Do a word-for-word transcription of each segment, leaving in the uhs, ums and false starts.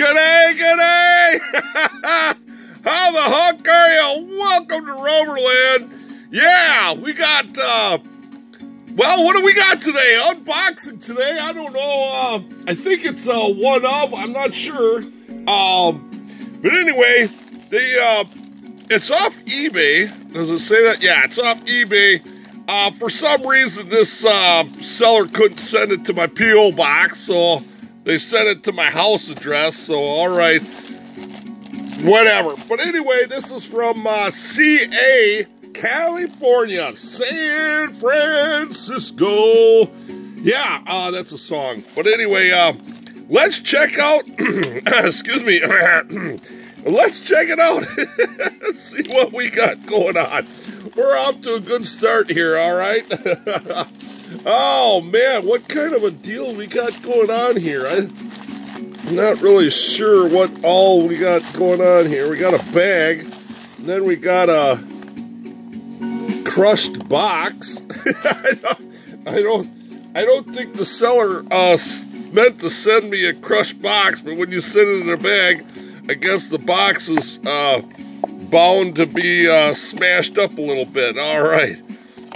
G'day, g'day! How the heck are you? Welcome to Roverland. Yeah, we got, uh, well, what do we got today? Unboxing today, I don't know, uh, I think it's uh, one of, I'm not sure. Um, but anyway, the, uh, it's off eBay. Does it say that? Yeah, it's off eBay. Uh, for some reason, this uh, seller couldn't send it to my P O box, so they sent it to my house address, so all right, whatever. But anyway, this is from uh, C A, California, San Francisco. Yeah, uh, that's a song. But anyway, uh, let's check out, excuse me, let's check it out, see what we got going on. We're off to a good start here, all right? Oh, man, what kind of a deal we got going on here? I'm not really sure what all we got going on here. We got a bag, and then we got a crushed box. I, don't, I, don't, I don't think the seller uh, meant to send me a crushed box, but when you send it in a bag, I guess the box is... Uh, bound to be uh, smashed up a little bit. All right,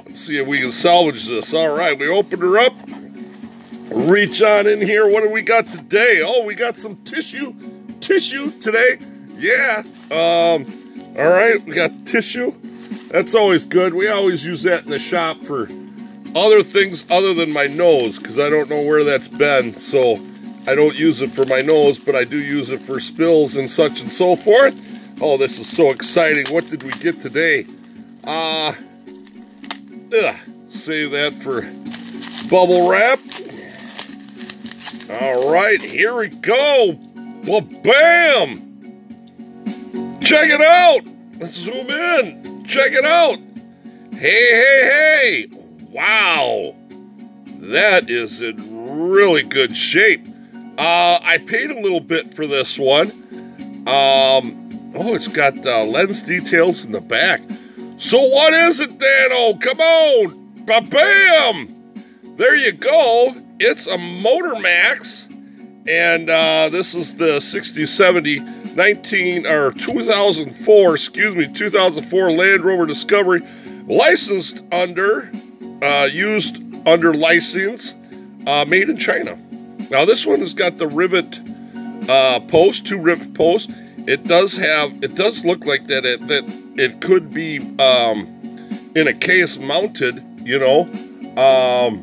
let's see if we can salvage this. All right, we opened her up, reach on in here. What do we got today? Oh, we got some tissue, tissue today. Yeah, um, all right, we got tissue. That's always good. We always use that in the shop for other things other than my nose, because I don't know where that's been, so I don't use it for my nose, but I do use it for spills and such and so forth. Oh, this is so exciting. What did we get today? Uh, ugh, save that for bubble wrap. All right, here we go. Well, bam! Check it out. Let's zoom in. Check it out. Hey, hey, hey. Wow. That is in really good shape. Uh, I paid a little bit for this one. Um... Oh, it's got uh, lens details in the back. So what is it, Dano? Come on! Ba-bam! There you go. It's a Motor Max. And uh, this is the sixty seventy nineteen, or two thousand four, excuse me, two thousand four Land Rover Discovery. Licensed under, uh, used under license, uh, made in China. Now this one has got the rivet uh, post, two rivet posts. It does have, it does look like that it, that it could be um, in a case mounted, you know. Um,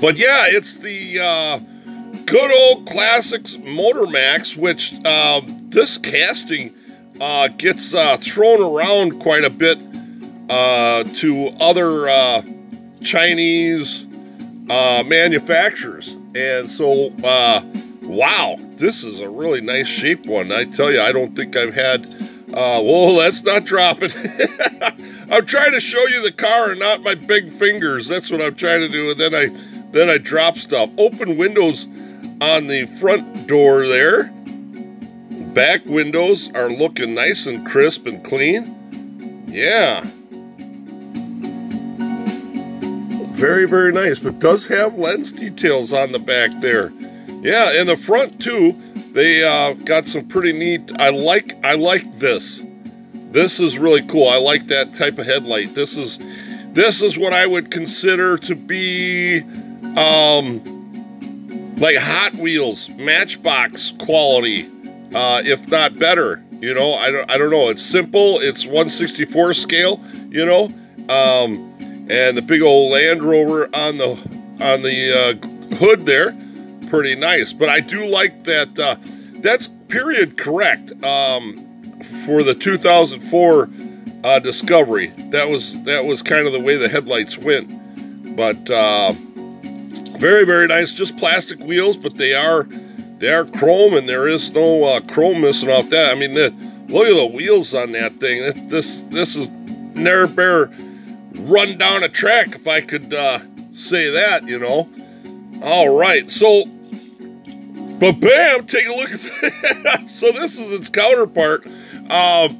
but yeah, it's the uh, good old classics Motor Max, which uh, this casting uh, gets uh, thrown around quite a bit uh, to other uh, Chinese uh, manufacturers. And so, uh, wow, this is a really nice shaped one. I tell you, I don't think I've had... Uh, whoa, let's not drop it. I'm trying to show you the car and not my big fingers. That's what I'm trying to do. And then I, then I drop stuff. Open windows on the front door there. Back windows are looking nice and crisp and clean. Yeah. Very, very nice. But does have lens details on the back there. Yeah, in the front too, they uh, got some pretty neat. I like I like this. This is really cool. I like that type of headlight. This is this is what I would consider to be um, like Hot Wheels, Matchbox quality, uh, if not better. You know, I don't I don't know. It's simple. It's one sixty-fourth scale. You know, um, and the big old Land Rover on the on the uh, hood there. Pretty nice, but I do like that uh, that's period correct um, for the two thousand four uh, Discovery. That was that was kind of the way the headlights went, but uh, very, very nice. Just plastic wheels, but they are they are chrome, and there is no uh, chrome missing off that. I mean, the, look at the wheels on that thing. This this, this is ne'er bear run down a track, if I could uh, say that, you know. All right, so. But bam, take a look at that. So this is its counterpart. Um,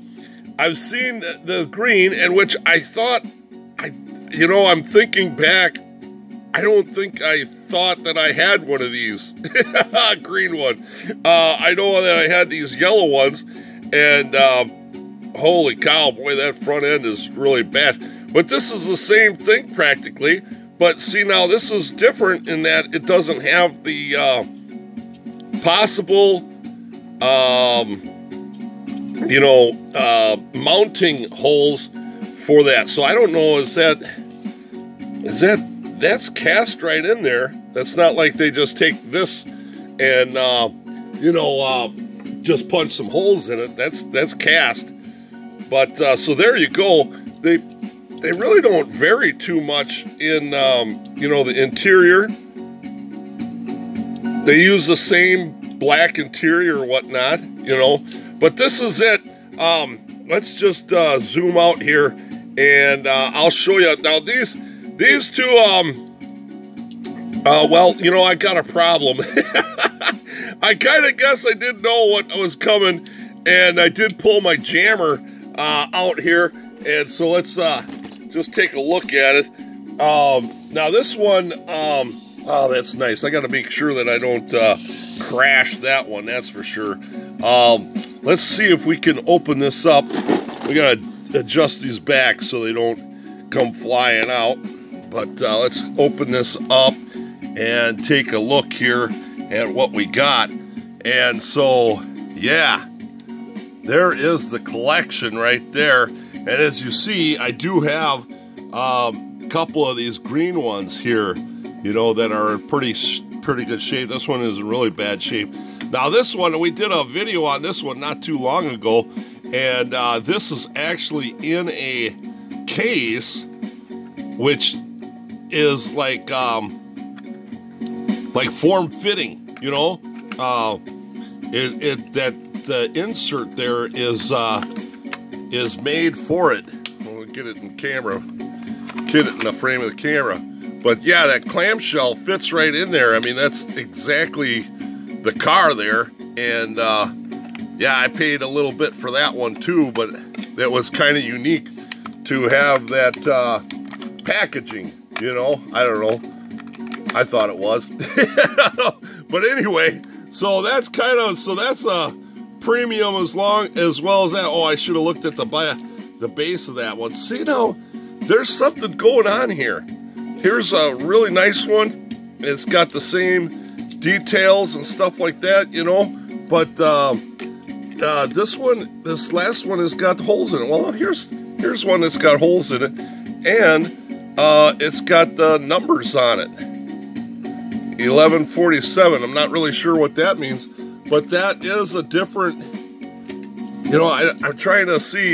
I've seen the green, in which I thought, I, you know, I'm thinking back I don't think I thought that I had one of these. Green one. Uh, I know that I had these yellow ones, and um, holy cow, boy, that front end is really bad. But this is the same thing practically. But see, now this is different in that it doesn't have the uh, possible, um, you know, uh, mounting holes for that. So I don't know, is that, is that, that's cast right in there. That's not like they just take this and, uh, you know, uh, just punch some holes in it. That's, that's cast. But, uh, so there you go. They, they really don't vary too much in, um, you know, the interior. They use the same black interior or whatnot, you know, but this is it. Um, let's just, uh, zoom out here and, uh, I'll show you. Now these, These two, um, uh, well, you know, I got a problem. I kind of guess I didn't know what was coming, and I did pull my jammer uh, out here, and so let's uh, just take a look at it. Um, now this one, um, oh, that's nice. I got to make sure that I don't uh, crash that one, that's for sure. Um, let's see if we can open this up. We got to adjust these back so they don't come flying out. But uh, let's open this up and take a look here at what we got. And so, yeah, there is the collection right there. And as you see, I do have um, a couple of these green ones here, you know, that are in pretty, pretty good shape. This one is in really bad shape. Now this one, we did a video on this one not too long ago. And uh, this is actually in a case, which is like, um, like form fitting, you know, uh, it, it, that the insert there is, uh, is made for it. We'll get it in camera, get it in the frame of the camera. But yeah, that clamshell fits right in there. I mean, that's exactly the car there. And, uh, yeah, I paid a little bit for that one too, but that was kind of unique to have that, uh, packaging, you know, I don't know, I thought it was. But anyway, so that's kind of, so that's a premium as long as well as that. Oh, I should have looked at the the base of that one. See, now there's something going on here. Here's a really nice one. It's got the same details and stuff like that, you know, but um uh this one, this last one has got holes in it. Well, here's here's one that's got holes in it, and Uh, it's got the numbers on it, eleven forty-seven. I'm not really sure what that means, but that is a different, you know, I, I'm trying to see,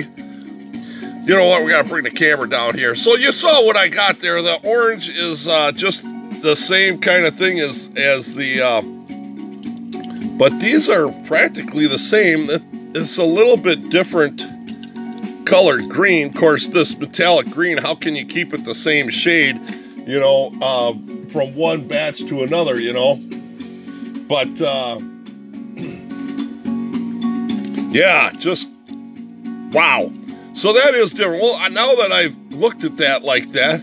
you know what, we got to bring the camera down here. So you saw what I got there. The orange is uh, just the same kind of thing as, as the, uh, but these are practically the same. It's a little bit different colored green. Of course, this metallic green, how can you keep it the same shade, you know, uh, from one batch to another, you know? But uh, yeah, just wow. So that is different. Well, now that I've looked at that like that,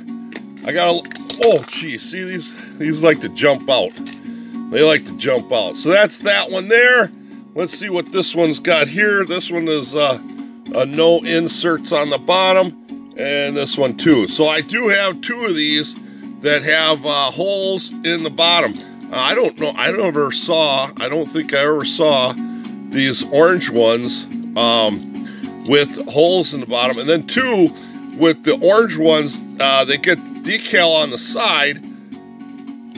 I gotta, oh geez, see these these like to jump out. They like to jump out. So that's that one there. Let's see what this one's got here. This one is uh Uh, no inserts on the bottom, and this one too. So I do have two of these that have uh, holes in the bottom. Uh, I don't know. I never saw. I don't think I ever saw these orange ones um, with holes in the bottom. And then two with the orange ones. Uh, they get decal on the side.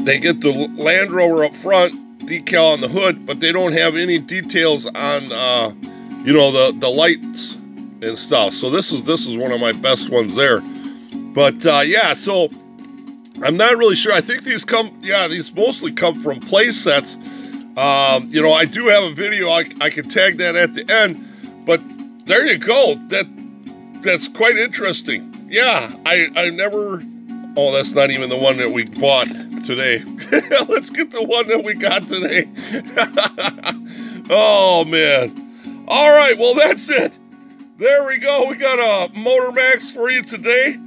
They get the Land Rover up front, decal on the hood, but they don't have any details on, Uh, you know, the, the lights and stuff. So this is, this is one of my best ones there. But uh, yeah, so I'm not really sure. I think these come, yeah, these mostly come from play sets. Um, you know, I do have a video, I, I can tag that at the end, but there you go. That, that's quite interesting. Yeah, I, I never, oh, that's not even the one that we bought today. Let's get the one that we got today. Oh man. All right, well, that's it. There we go. We got a Motor Max for you today.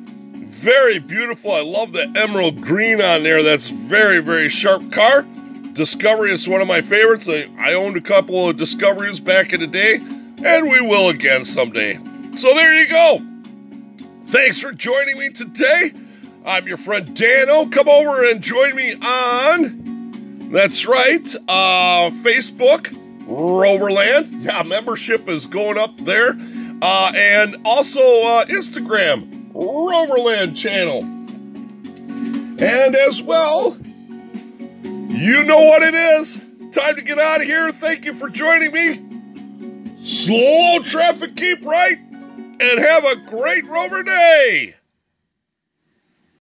very beautiful. I love the emerald green on there. That's very, very sharp car. Discovery is one of my favorites. I, I owned a couple of Discoveries back in the day, and we will again someday. So there you go. Thanks for joining me today. I'm your friend Dano. Come over and join me on, that's right, uh, Facebook, Roverland. Yeah, membership is going up there. Uh, and also uh, Instagram, Roverland channel. And as well, you know what it is. Time to get out of here. Thank you for joining me. Slow traffic, keep right, and have a great Rover day.